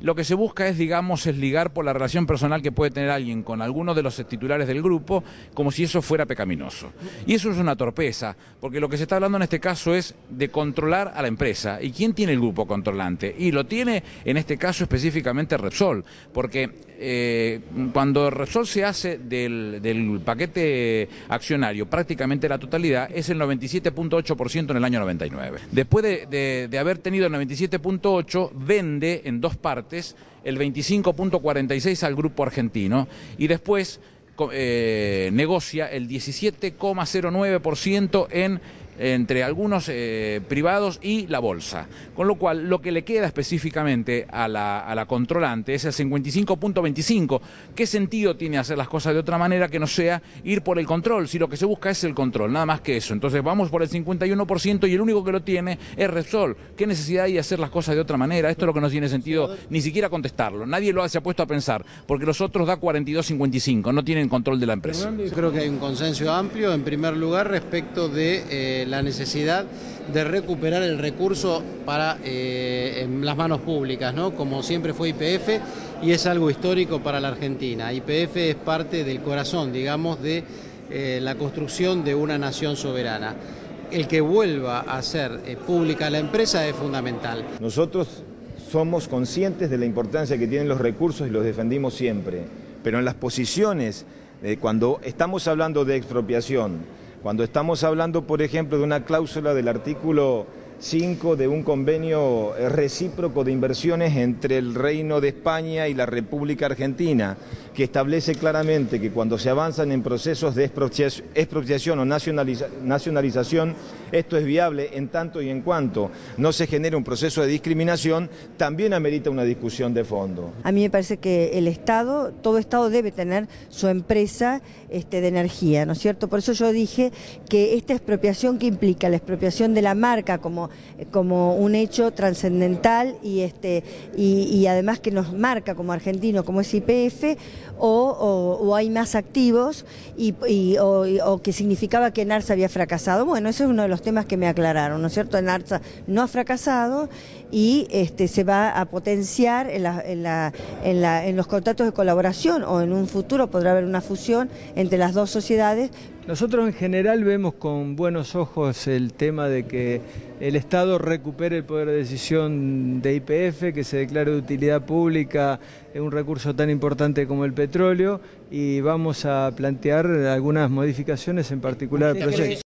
Lo que se busca es, digamos, ligar por la relación personal que puede tener alguien con alguno de los titulares del grupo, como si eso fuera pecaminoso. Y eso es una torpeza, porque lo que se está hablando en este caso es de controlar a la empresa. ¿Y quién tiene el grupo controlante? Y lo tiene, en este caso, específicamente Repsol, porque cuando Repsol se hace del paquete accionario, prácticamente la totalidad, es el 97.8% en el año 99. Después de haber tenido el 97.8, vende en dos partes, el 25.46 al grupo argentino y después negocia el 17.09% entre algunos privados y la bolsa. Con lo cual, lo que le queda específicamente a la controlante es el 55.25. ¿Qué sentido tiene hacer las cosas de otra manera que no sea ir por el control? Si lo que se busca es el control, nada más que eso. Entonces vamos por el 51% y el único que lo tiene es Repsol. ¿Qué necesidad hay de hacer las cosas de otra manera? Esto es lo que no tiene sentido ni siquiera contestarlo. Nadie lo se ha puesto a pensar, porque los otros da 42.55, no tienen control de la empresa. Yo creo que hay un consenso amplio, en primer lugar, respecto de la necesidad de recuperar el recurso para en las manos públicas, ¿no? Como siempre fue YPF, y es algo histórico para la Argentina. YPF es parte del corazón, digamos, de la construcción de una nación soberana. El que vuelva a ser pública la empresa es fundamental. Nosotros somos conscientes de la importancia que tienen los recursos y los defendimos siempre, pero en las posiciones, cuando estamos hablando de expropiación, cuando estamos hablando, por ejemplo, de una cláusula del artículo 5 de un convenio recíproco de inversiones entre el Reino de España y la República Argentina, que establece claramente que cuando se avanzan en procesos de expropiación o nacionalización, esto es viable en tanto y en cuanto no se genere un proceso de discriminación, también amerita una discusión de fondo. A mí me parece que el Estado, todo Estado debe tener su empresa de energía, ¿no es cierto? Por eso yo dije que esta expropiación, que implica la expropiación de la marca como un hecho trascendental y además que nos marca como argentinos, como es YPF, o hay más activos o que significaba que ENARSA había fracasado. Bueno, eso es uno de los temas que me aclararon, ¿no es cierto? ENARSA no ha fracasado y se va a potenciar en los contratos de colaboración, o en un futuro podrá haber una fusión entre las dos sociedades. Nosotros en general vemos con buenos ojos el tema de que el Estado recupere el poder de decisión de YPF, que se declare de utilidad pública un recurso tan importante como el petróleo, y vamos a plantear algunas modificaciones, en particular el proyecto.